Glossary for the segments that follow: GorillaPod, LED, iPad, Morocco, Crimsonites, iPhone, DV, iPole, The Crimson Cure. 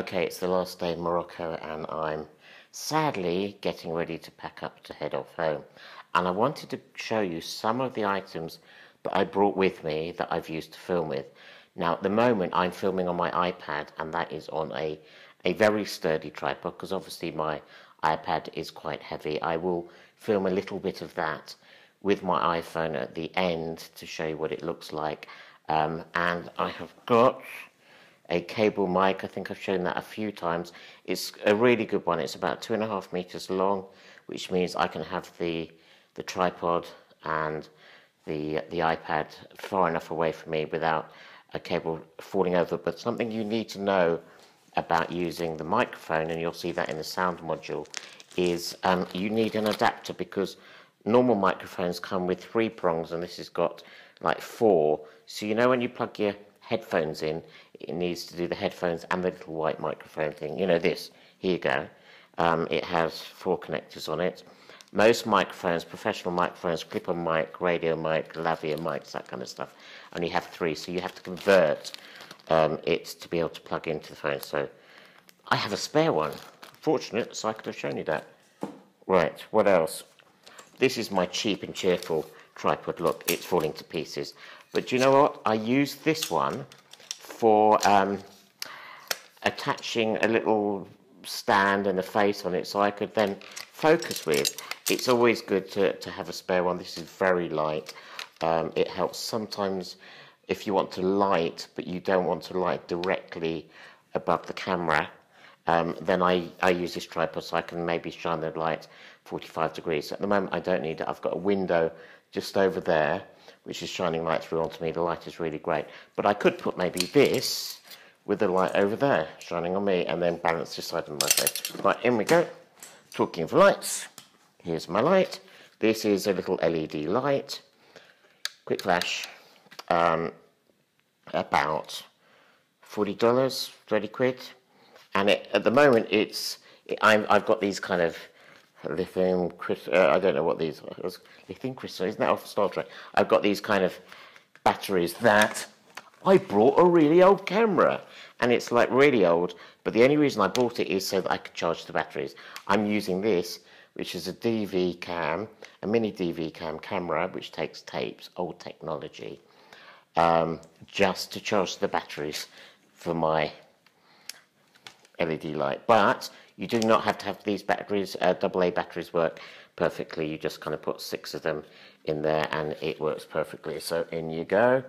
Okay, it's the last day in Morocco and I'm sadly getting ready to pack up to head off home. And I wanted to show you some of the items that I brought with me that I've used to film with. Now at the moment I'm filming on my iPad, and that is on a very sturdy tripod because obviously my iPad is quite heavy. I will film a little bit of that with my iPhone at the end to show you what it looks like. And I have got a cable mic. I think I've shown that a few times. It's a really good one. It's about 2.5 meters long, which means I can have the tripod and the iPad far enough away from me without a cable falling over. But something you need to know about using the microphone, and you'll see that in the sound module, is you need an adapter, because normal microphones come with 3 prongs and this has got like 4. So you know when you plug your headphones in, it needs to do the headphones and the little white microphone thing, you know, this, here you go. It has 4 connectors on it. Most microphones, professional microphones, clip-on mic, radio mic, lavalier mics, that kind of stuff, only have 3, so you have to convert it to be able to plug into the phone. So I have a spare one, fortunate, so I could have shown you that. Right, what else? This is my cheap and cheerful tripod. Look, it's falling to pieces. But do you know what? I used this one for attaching a little stand and a face on it so I could then focus with. It's always good to have a spare one. This is very light. It helps sometimes if you want to light, but you don't want to light directly above the camera. Then I use this tripod so I can maybe shine the light 45 degrees. So at the moment I don't need it. I've got a window just over there, which is shining right through onto me. The light is really great. But I could put maybe this with the light over there shining on me and then balance this side of my face. Right, in we go. Talking of lights, here's my light. This is a little LED light. Quick flash. About $40, 30 quid. And at the moment it's... I've got these kind of lithium crystal, I don't know what these are. Lithium crystal, isn't that off Star Trek? I've got these kind of batteries that I brought a really old camera, and it's like really old, but the only reason I bought it is so that I could charge the batteries. I'm using this, which is a DV cam, a mini DV cam camera, which takes tapes, old technology, just to charge the batteries for my LED light. But you do not have to have these batteries. AA batteries work perfectly. You just kind of put 6 of them in there and it works perfectly. So in you go.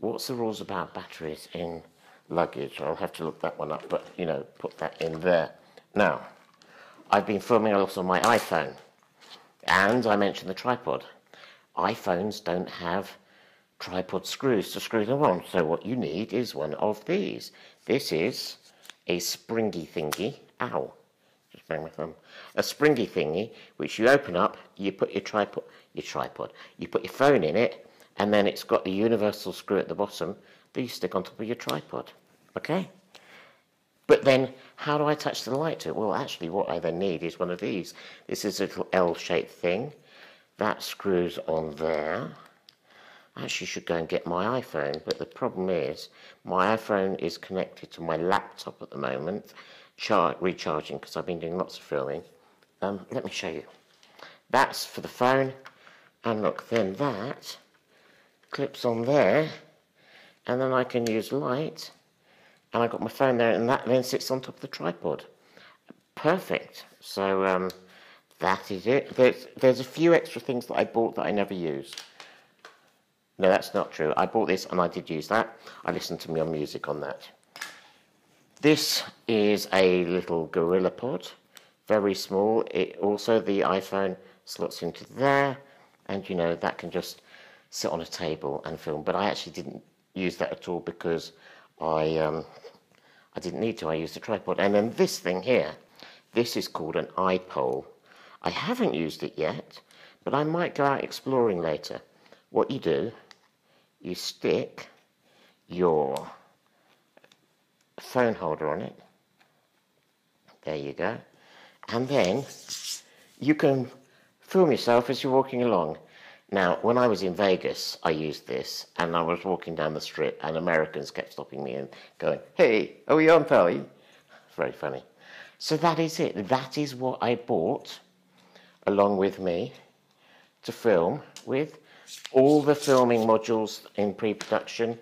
What's the rules about batteries in luggage? I'll have to look that one up, but you know, put that in there. Now, I've been filming a lot on my iPhone and I mentioned the tripod. iPhones don't have tripod screws to screw them on, so what you need is one of these. This is a springy thingy, ow, just bang my thumb, a springy thingy, which you open up, you put you put your phone in it, and then it's got the universal screw at the bottom that you stick on top of your tripod, okay? But then, how do I attach the light to it? Well, actually, what I then need is one of these. This is a little L-shaped thing. That screws on there. I actually should go and get my iPhone, but the problem is my iPhone is connected to my laptop at the moment, recharging, because I've been doing lots of filming. Let me show you. That's for the phone, and look, then that clips on there, and then I can use light, and I've got my phone there, and that then sits on top of the tripod. Perfect. So that is it. There's a few extra things that I bought that I never use. No, that's not true. I bought this and I did use that. I listened to my music on that. This is a little GorillaPod, very small. It also, the iPhone slots into there, and you know, that can just sit on a table and film. But I actually didn't use that at all because I didn't need to. I used a tripod. And then this thing here, this is called an iPole. I haven't used it yet, but I might go out exploring later. What you do, you stick your phone holder on it, there you go, and then you can film yourself as you're walking along. Now, when I was in Vegas, I used this, and I was walking down the strip, and Americans kept stopping me and going, "Hey, are we on, Polly?" Very funny. So that is it. That is what I bought along with me to film with. All the filming modules in pre-production,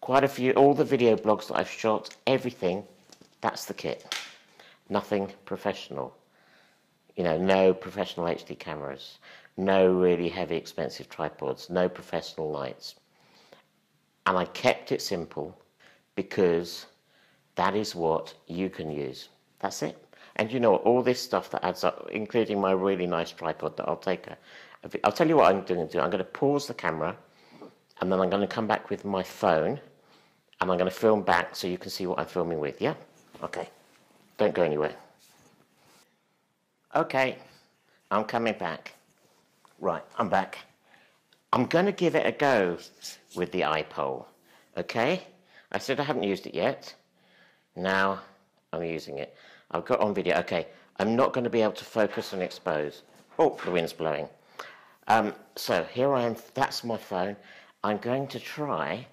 quite a few, all the video blogs that I've shot, everything, that's the kit. Nothing professional. You know, no professional HD cameras. No really heavy expensive tripods, no professional lights. And I kept it simple because that is what you can use. That's it. And you know what, all this stuff that adds up, including my really nice tripod that I'll take I'll tell you what I'm going to do. I'm going to pause the camera and then I'm going to come back with my phone and I'm going to film back so you can see what I'm filming with, yeah? Okay, don't go anywhere. Okay, I'm coming back. Right, I'm back. I'm going to give it a go with the iPole, okay? I said I haven't used it yet. Now I'm using it. I've got on video, okay. I'm not going to be able to focus and expose. Oh, the wind's blowing. So here I am, that's my phone. I'm going to try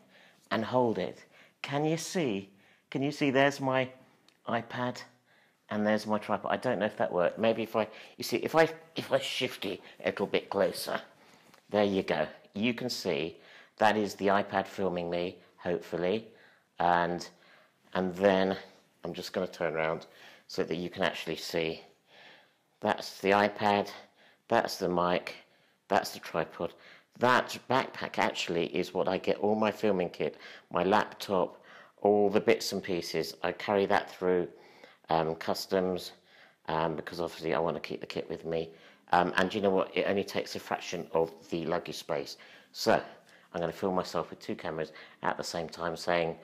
and hold it. Can you see? Can you see? There's my iPad. And there's my tripod. I don't know if that worked. Maybe if I, you see, if I shift it a little bit closer, there you go. You can see that is the iPad filming me, hopefully. And then I'm just going to turn around so that you can actually see. That's the iPad. That's the mic. That's the tripod. That backpack actually is what I get all my filming kit, my laptop, all the bits and pieces. I carry that through. Customs, because obviously I want to keep the kit with me, and you know what, it only takes a fraction of the luggage space. So I'm going to film myself with two cameras at the same time, saying,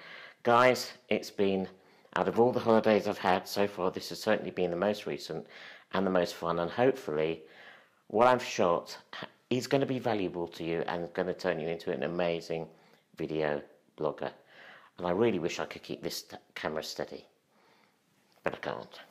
guys, it's been, out of all the holidays I've had so far, this has certainly been the most recent and the most fun, and hopefully what I've shot is going to be valuable to you and going to turn you into an amazing video blogger. And I really wish I could keep this camera steady. But I can't.